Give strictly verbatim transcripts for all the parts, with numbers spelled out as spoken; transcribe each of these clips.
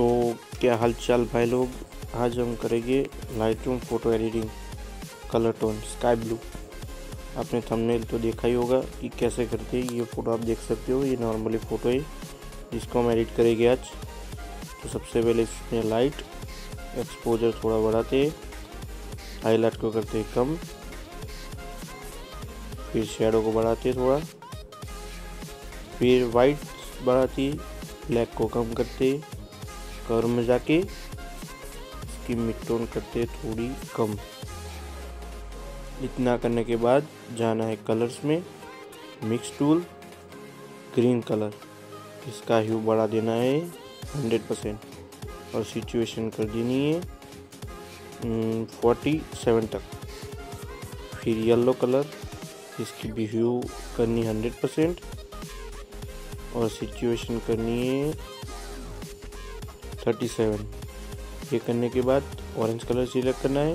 तो क्या हालचाल भाई लोग, आज हम करेंगे Lightroom photo editing colour tone sky blue. आपने थंबनेल तो देखा ही होगा कि कैसे करते हैं। ये फ़ोटो आप देख सकते हो, ये नॉर्मली फ़ोटो है जिसको हम एडिट करेंगे आज। तो सबसे पहले इसमें लाइट एक्सपोजर थोड़ा बढ़ाते हैं, हाईलाइट को करते हैं कम, फिर शेडो को बढ़ाते थोड़ा, फिर वाइट बढ़ाती, ब्लैक को कम करते, कर्व में जाके इसकी मिड टोन करते थोड़ी कम। इतना करने के बाद जाना है कलर्स में, मिक्स टूल, ग्रीन कलर, इसका ह्यू बढ़ा देना है हंड्रेड परसेंट और सिचुएशन कर देनी है फोर्टी सेवन तक। फिर येलो कलर, इसकी भी ह्यू करनी हंड्रेड परसेंट और सिचुएशन करनी है थर्टी सेवन। ये करने के बाद ऑरेंज कलर सिलेक्ट करना है,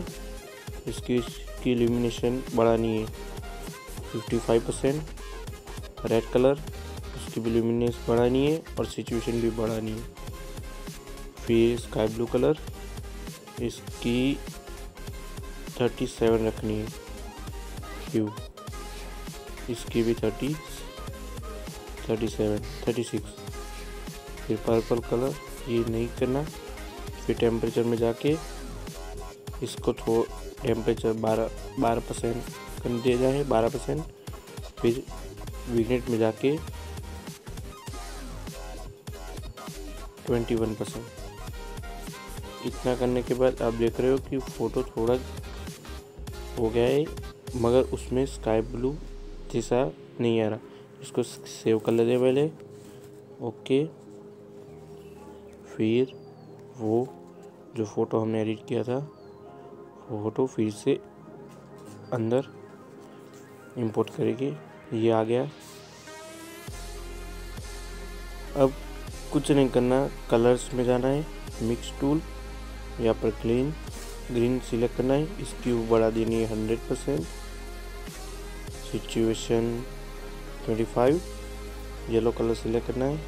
इसकी इसकी इल्यूमिनेशन बढ़ानी है fifty five percent. Red colour, उसकी भी इल्यूमिनेशन बढ़ानी है और सिचुएशन भी बढ़ानी है। फिर स्काई ब्लू कलर, इसकी थर्टी सेवन रखनी है ह्यू, इसकी भी thirty thirty seven thirty six. फिर पर्पल कलर, ये नहीं करना। फिर टेम्परेचर में जाके इसको थो टेम्परेचर बारह बारह परसेंट कर दिया जाए, बारह परसेंट। फिर विग्नेट में जाके ट्वेंटी वन परसेंट। इतना करने के बाद आप देख रहे हो कि फ़ोटो थोड़ा हो गया है, मगर उसमें स्काई ब्लू जैसा नहीं आ रहा। इसको सेव कर लेते हैं पहले, ओके। फिर वो जो फ़ोटो हमने एडिट किया था फ़ोटो फिर से अंदर इंपोर्ट करेंगे। ये आ गया। अब कुछ नहीं करना, कलर्स में जाना है, मिक्स टूल, यहाँ पर क्लीन ग्रीन सिलेक्ट करना है, इसकी बढ़ा देनी है hundred percent, situation twenty five. Yellow colour select करना है,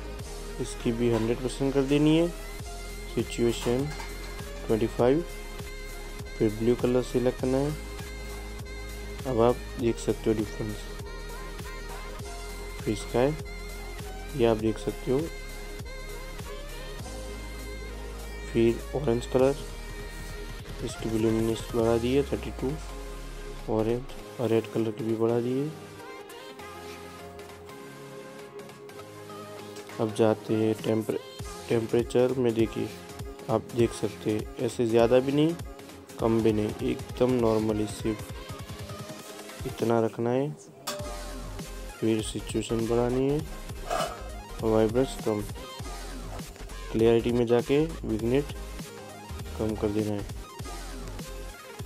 इसकी भी हंड्रेड परसेंट कर देनी है, सिचुएशन ट्वेंटी फाइव। फिर ब्लू कलर सिलेक्ट करना है, अब आप देख सकते हो डिफरेंस। फिर इसका है, ये आप देख सकते हो। फिर ऑरेंज कलर, इसकी भी लुमिनेंस बढ़ा दी है थर्टी टू, ऑरेंज और रेड कलर की भी बढ़ा दी है। अब जाते हैं टेम्परे टेम्परेचर में, देखिए आप देख सकते हैं, ऐसे ज़्यादा भी नहीं कम भी नहीं, एकदम नॉर्मली सिर्फ इतना रखना है। फिर सिचुएशन बढ़ानी है, वाइब्रेंस कम, क्लियरिटी में जाके विग्नेट कम कर देना है।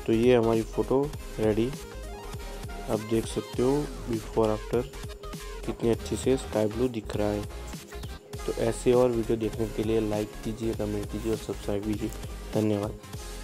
तो ये हमारी फ़ोटो रेडी, आप देख सकते हो बिफोर आफ्टर कितनी अच्छे से स्काई ब्लू दिख रहा है। तो ऐसे और वीडियो देखने के लिए लाइक कीजिए, कमेंट कीजिए और सब्सक्राइब कीजिए। धन्यवाद।